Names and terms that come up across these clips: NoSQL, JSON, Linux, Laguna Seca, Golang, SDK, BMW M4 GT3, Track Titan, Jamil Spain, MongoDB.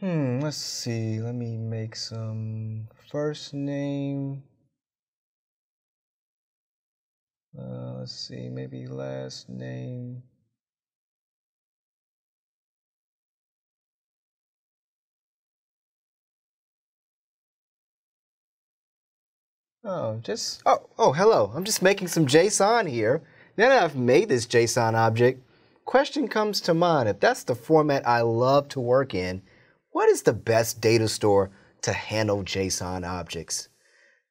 Let's see. Let me make some first name. Let's see, maybe last name. Hello. I'm just making some JSON here. Now that I've made this JSON object, question comes to mind, if that's the format I love to work in, what is the best data store to handle JSON objects?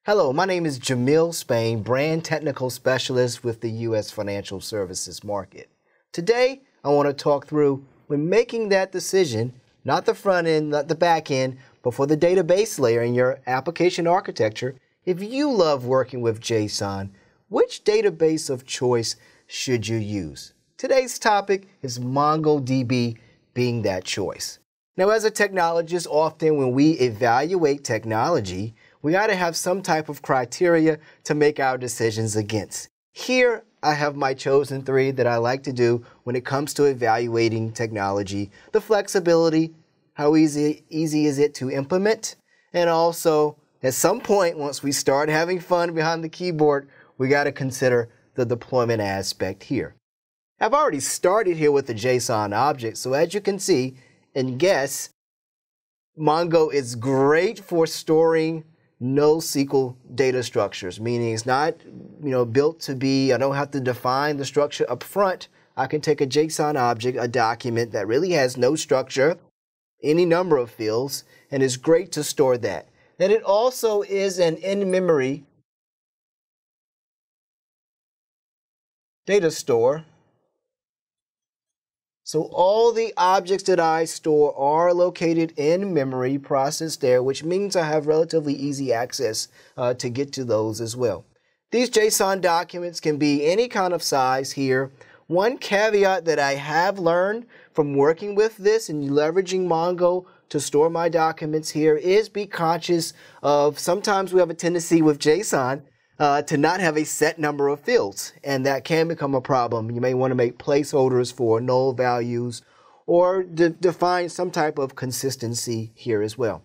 Hello, my name is Jamil Spain, brand technical specialist with the U.S. financial services market. Today, I want to talk through when making that decision, not the front end, not the back end, but for the database layer in your application architecture. If you love working with JSON, which database of choice should you use? Today's topic is MongoDB being that choice. Now, as a technologist, often when we evaluate technology, we ought to have some type of criteria to make our decisions against. Here, I have my chosen three that I like to do when it comes to evaluating technology: the flexibility, how easy is it to implement, and also, at some point, once we start having fun behind the keyboard, we got to consider the deployment aspect here. I've already started here with the JSON object, so as you can see and guess, Mongo is great for storing NoSQL data structures, meaning it's not, built to be, I don't have to define the structure up front. I can take a JSON object, a document that really has no structure, any number of fields, and it's great to store that. And it also is an in-memory data store. So all the objects that I store are located in memory, processed there, which means I have relatively easy access to get to those as well. These JSON documents can be any kind of size here. One caveat that I have learned from working with this and leveraging Mongo to store my documents here is be conscious of, sometimes we have a tendency with JSON to not have a set number of fields, and that can become a problem. You may want to make placeholders for null values or define some type of consistency here as well.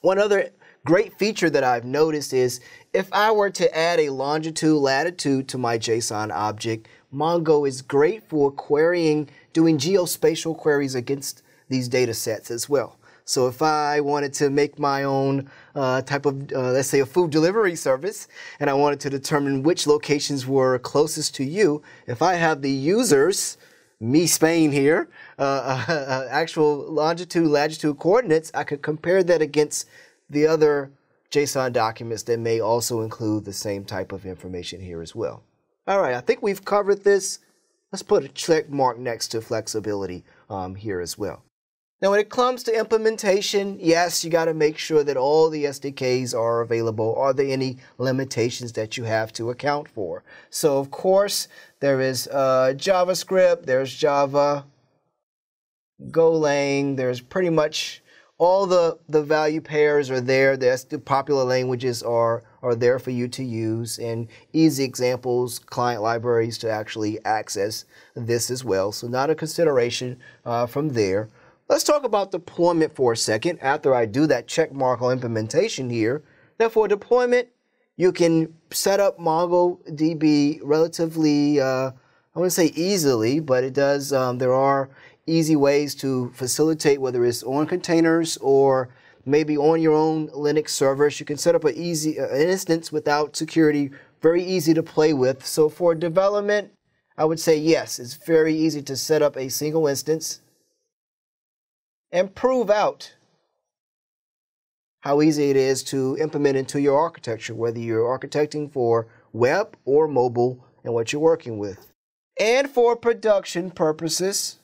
One other great feature that I've noticed is if I were to add a longitude, latitude to my JSON object, Mongo is great for querying, doing geospatial queries against these data sets as well. So if I wanted to make my own type of, let's say, a food delivery service, and I wanted to determine which locations were closest to you, if I have the users, me Spain here, actual longitude, latitude coordinates, I could compare that against the other JSON documents that may also include the same type of information here as well. All right, I think we've covered this. Let's put a check mark next to flexibility here as well. Now, when it comes to implementation, yes, you got to make sure that all the SDKs are available. Are there any limitations that you have to account for? So, of course, there is JavaScript, there's Java, Golang, there's pretty much all the value pairs are there. The popular languages are there for you to use, and easy examples, client libraries to actually access this as well. So, not a consideration from there. Let's talk about deployment for a second after I do that check mark on implementation here. Now for deployment, you can set up MongoDB relatively, I wouldn't say easily, but it does, there are easy ways to facilitate, whether it's on containers or maybe on your own Linux servers. You can set up an easy instance without security, very easy to play with. So for development, I would say yes, it's very easy to set up a single instance and prove out how easy it is to implement into your architecture, whether you're architecting for web or mobile and what you're working with. And for production purposes,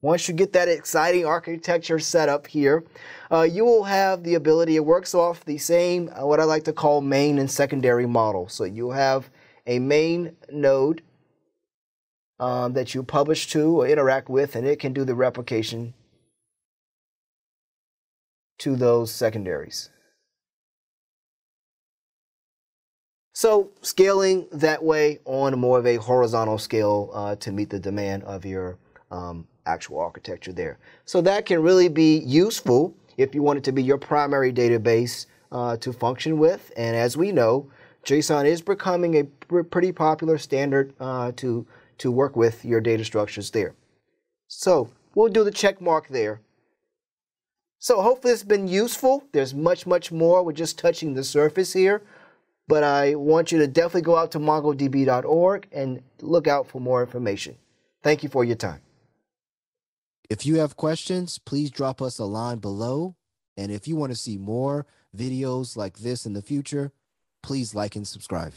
once you get that exciting architecture set up here, you will have the ability, it works off the same, what I like to call main and secondary model. So you'll have a main node that you publish to or interact with, and it can do the replication to those secondaries. So scaling that way on more of a horizontal scale to meet the demand of your actual architecture there. So that can really be useful if you want it to be your primary database to function with. And as we know, JSON is becoming a pretty popular standard to work with your data structures there. So we'll do the check mark there. So hopefully it's been useful. There's much, much more. We're just touching the surface here. But I want you to definitely go out to mongodb.org and look out for more information. Thank you for your time. If you have questions, please drop us a line below. And if you want to see more videos like this in the future, please like and subscribe.